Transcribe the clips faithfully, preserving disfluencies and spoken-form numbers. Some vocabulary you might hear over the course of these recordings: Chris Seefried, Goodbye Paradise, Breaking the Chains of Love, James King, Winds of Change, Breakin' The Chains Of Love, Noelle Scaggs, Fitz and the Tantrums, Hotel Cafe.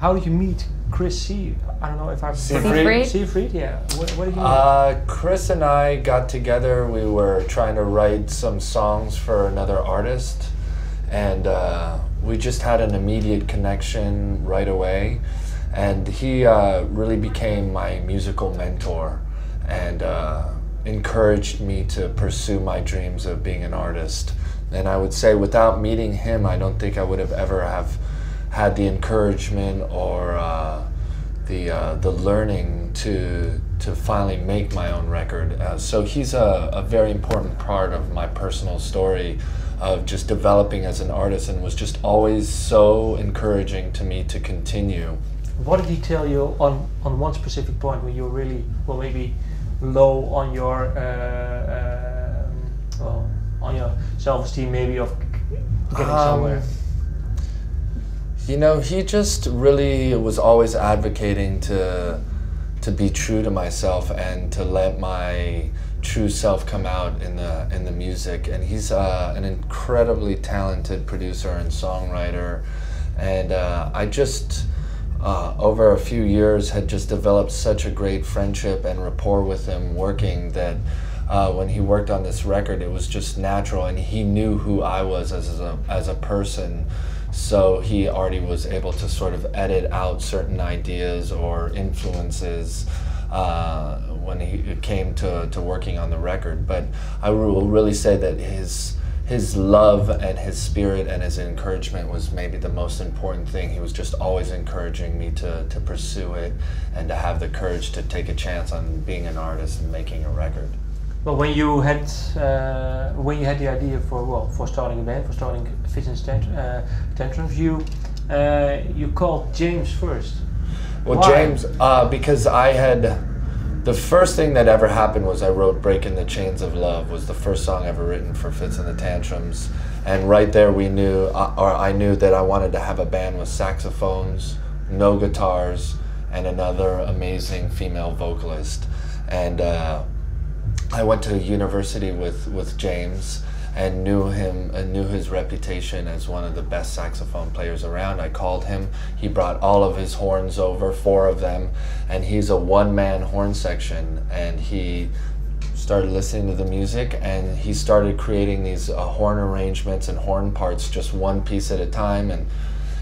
How did you meet Chris C? I don't know if I've Seefried. Seefried, yeah. What, what did you meet? Uh, Chris and I got together. We were trying to write some songs for another artist, and uh, we just had an immediate connection right away. And he uh, really became my musical mentor, and uh, encouraged me to pursue my dreams of being an artist. And I would say, without meeting him, I don't think I would have ever have had the encouragement or uh, the uh, the learning to to finally make my own record. Uh, so he's a, a very important part of my personal story of just developing as an artist, and was just always so encouraging to me to continue. What did he tell you on, on one specific point where you were really, well, maybe low on your uh, uh, well, on your self-esteem, maybe, of getting um, somewhere? You know, he just really was always advocating to to be true to myself and to let my true self come out in the in the music. And he's uh, an incredibly talented producer and songwriter. And uh, I just. Uh, over a few years had just developed such a great friendship and rapport with him working that uh, when he worked on this record, it was just natural, and he knew who I was as, as, a, as a person, so he already was able to sort of edit out certain ideas or influences uh, when he came to, to working on the record. But I will really say that his His love and his spirit and his encouragement was maybe the most important thing. He was just always encouraging me to, to pursue it and to have the courage to take a chance on being an artist and making a record. Well, when you had uh, when you had the idea for well for starting a band, for starting Fitz and the Tantrums, you uh, you called James first. Well, why? James, uh, because I had. The first thing that ever happened was I wrote Breaking the Chains of Love, was the first song ever written for Fitz and the Tantrums. And right there we knew, uh, or I knew that I wanted to have a band with saxophones, no guitars, and another amazing female vocalist. And uh, I went to university with, with James, and knew him and knew his reputation as one of the best saxophone players around. I called him. He brought all of his horns over, four of them, and he's a one-man horn section. And he started listening to the music, and he started creating these uh, horn arrangements and horn parts, just one piece at a time. And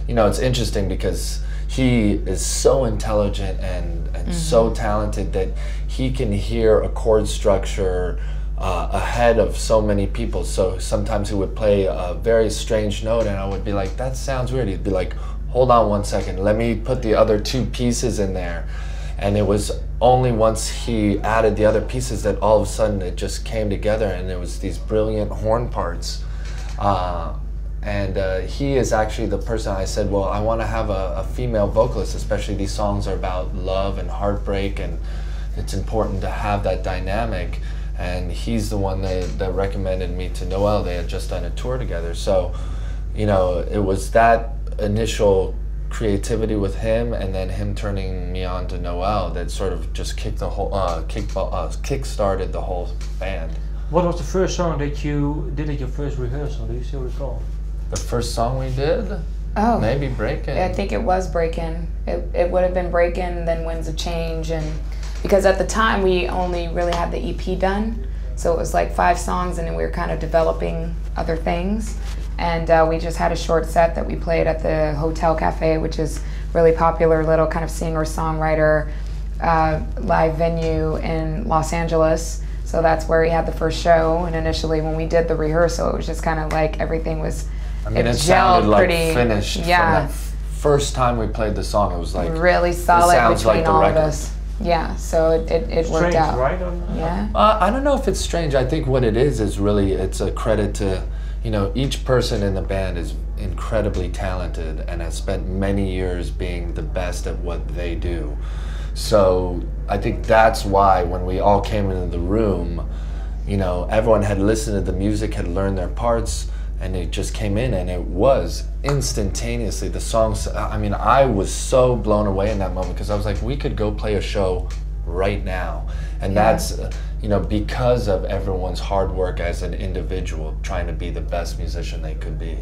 you know, it's interesting because he is so intelligent and, and mm-hmm. so talented that he can hear a chord structure Uh, ahead of so many people. So sometimes he would play a very strange note and I would be like, that sounds weird. He'd be like, hold on one second, let me put the other two pieces in there. And it was only once he added the other pieces that all of a sudden it just came together, and it was these brilliant horn parts. Uh, and uh, he is actually the person I said, well, I want to have a, a female vocalist, especially these songs are about love and heartbreak, and it's important to have that dynamic. And he's the one that, that recommended me to Noelle. They had just done a tour together. So, you know, it was that initial creativity with him and then him turning me on to Noelle that sort of just kicked the whole, uh, kick, uh, kick-started the whole band. What was the first song that you did at your first rehearsal? Do you still recall? The first song we did? Oh. Maybe Breakin'. I think it was Breakin'. It, it would have been Breakin', then Winds of Change, and because at the time we only really had the E P done, so it was like five songs, and then we were kind of developing other things. And uh, we just had a short set that we played at the Hotel Cafe, which is really popular little kind of singer-songwriter uh, live venue in Los Angeles. So that's where we had the first show, and initially when we did the rehearsal, it was just kind of like everything was, I mean, it, it sounded like pretty finished. Yeah. From the first time we played the song, it was like really solid sounds between like all record. of us. Yeah, so it, it, it worked strange, out. Right? Yeah. Uh, I don't know if it's strange. I think what it is is really it's a credit to, you know, each person in the band is incredibly talented and has spent many years being the best at what they do. So I think that's why when we all came into the room, you know, everyone had listened to the music, had learned their parts, and it just came in, and it was instantaneously the songs. I mean, I was so blown away in that moment because I was like, we could go play a show right now. And yeah. that's, uh, you know, because of everyone's hard work as an individual trying to be the best musician they could be.